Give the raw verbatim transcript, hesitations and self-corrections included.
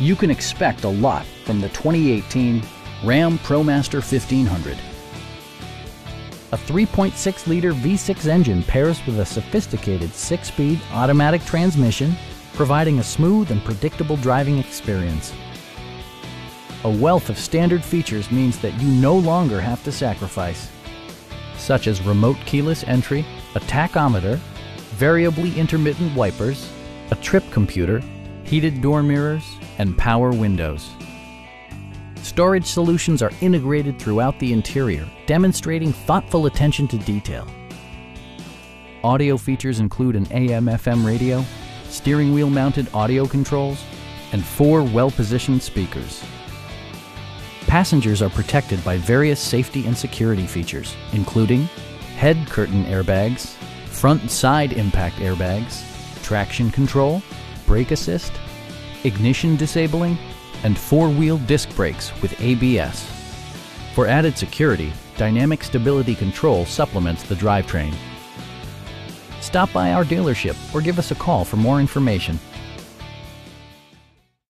You can expect a lot from the twenty eighteen Ram ProMaster fifteen hundred. A three point six liter V six engine pairs with a sophisticated six-speed automatic transmission, providing a smooth and predictable driving experience. A wealth of standard features means that you no longer have to sacrifice, such as remote keyless entry, a tachometer, variably intermittent wipers, a trip computer, heated door mirrors, and power windows. Storage solutions are integrated throughout the interior, demonstrating thoughtful attention to detail. Audio features include an A M F M radio, steering wheel mounted audio controls, and four well-positioned speakers. Passengers are protected by various safety and security features, including head curtain airbags, front and side impact airbags, traction control, brake assist, ignition disabling, and four-wheel disc brakes with A B S. For added security, dynamic stability control supplements the drivetrain. Stop by our dealership or give us a call for more information.